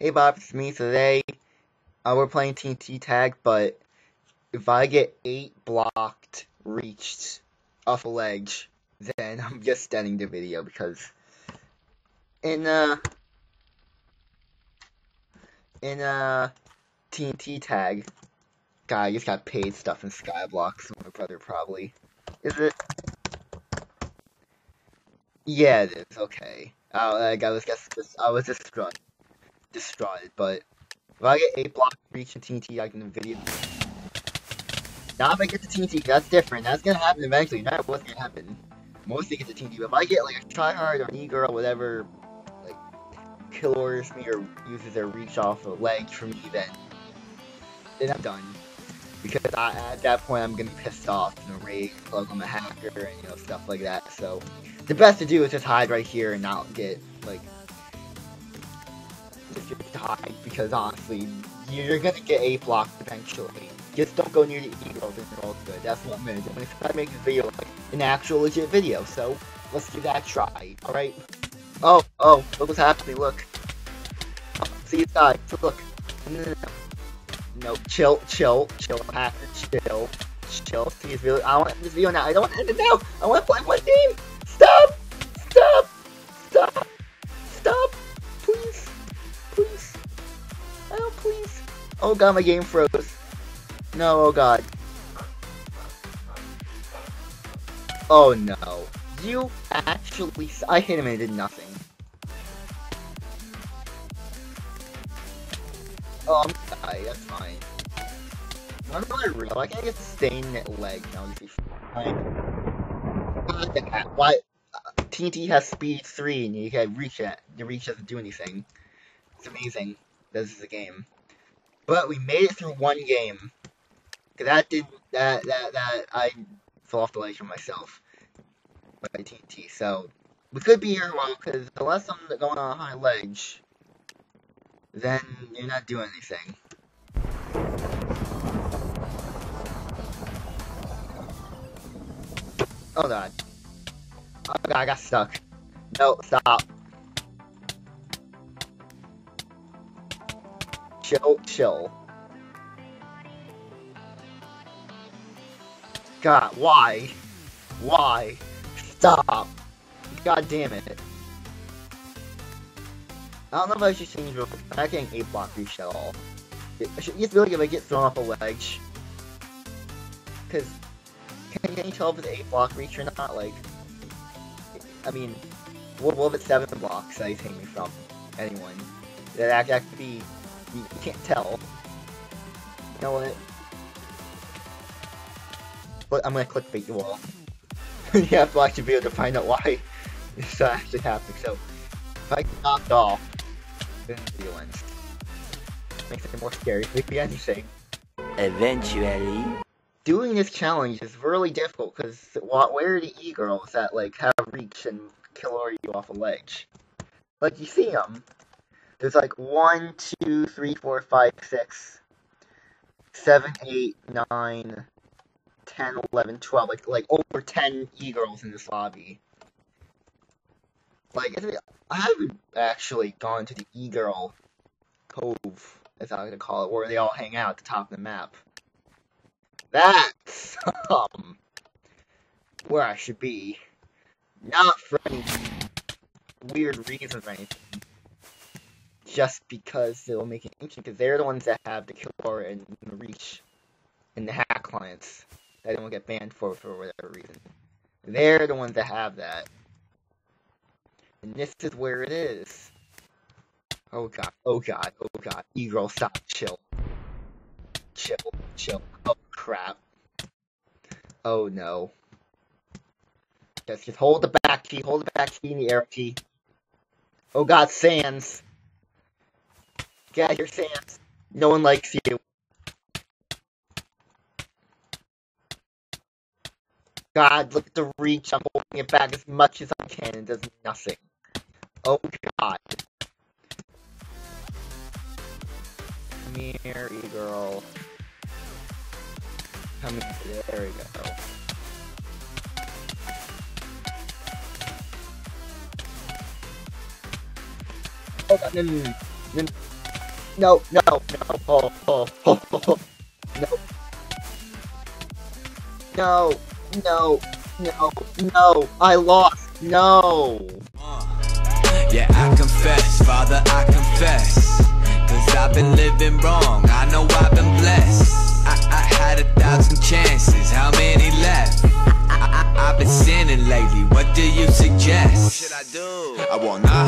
Hey Bob, it's me today. We're playing TNT tag, but if I get 8 blocked reached off a ledge, then I'm just ending the video because in TNT tag, guy just got paid stuff in Skyblocks. My brother probably is it. Yeah, it is. Okay. I was just distraught, but if I get 8 block reach in TNT, I can video. Now if I get the TNT, that's different. That's gonna happen eventually. Not what's gonna happen. Mostly get the TNT, but if I get like a tryhard or an e-girl, whatever, like kill orders me or uses their reach off a ledge for me, then I'm done. Because at that point I'm gonna be pissed off and rage, like I'm a hacker and stuff like that. So the best to do is just hide right here and not get like. Just hide, because honestly, you're gonna get 8 blocked eventually. Just don't go near the e-girls and they're all good. That's what I'm gonna do. I'm gonna try to make this video like an actual legit video, so let's give that a try, alright? Oh, look what's happening, look. Oh, see, it's died, look. No, chill, hacker, chill. See, it's really, I don't want to end this video now. I don't want to end it now! I want to play one game! Stop! Please. Oh, please. Oh god, my game froze. No, oh god. Oh no. You actually. I hit him and it did nothing. Oh, I'm gonna die. That's fine. What am I real? Why can't I get stained in that leg? Now let's be fine. What the heck? Why? TNT has speed 3 and you can't reach it. The reach doesn't do anything. It's amazing. This is a game, but we made it through one game. That I fell off the ledge for myself by TNT. So we could be here a while because unless something's going on a high ledge, then you're not doing anything. Oh god! Oh god! I got stuck. No, stop. Chill. God, why? Why? Stop! God damn it. I don't know if I should change real quick, but I can't 8 block reach at all. I should just feel like if I get thrown off a ledge. Cause, can you tell if it's 8 block reach or not? Like, I mean, what if it's 7 blocks that you take me from? Anyone? That could be. You can't tell. You know what? But I'm gonna clickbait you all. You have to watch the video to find out why this actually happened. So, if I get knocked off, then the video ends. Makes it more scary. It could be anything. Eventually. Doing this challenge is really difficult because where are the e-girls that like have reach and kill you off a ledge? Like, you see them. There's like 1, 2, 3, 4, 5, 6, 7, 8, 9, 10, 11, 12, like over 10 e-girls in this lobby. Like, I haven't actually gone to the e-girl cove, as I'm gonna call it, where they all hang out at the top of the map. That's where I should be. Not for any weird reasons or anything. Just because it'll make it interesting, because they're the ones that have the kill power and the reach and the hack clients that don't get banned for whatever reason. They're the ones that have that. And this is where it is. Oh god. E-girl, stop, chill. Oh crap. Oh no. Just hold the back key, and the arrow key. Oh god, Sans. Yeah, you're Sans. No one likes you. God, look at the reach. I'm holding it back as much as I can. It does nothing. Oh, God. Come here, e-girl. Come here. There we go. Oh, God, no. no. Oh. No. I lost. No. Yeah, I confess, Father, I confess. 'Cause I've been living wrong. I know I've been blessed. I had 1,000 chances. How many left? I've been sinning lately. What do you suggest? What should I do? I want not.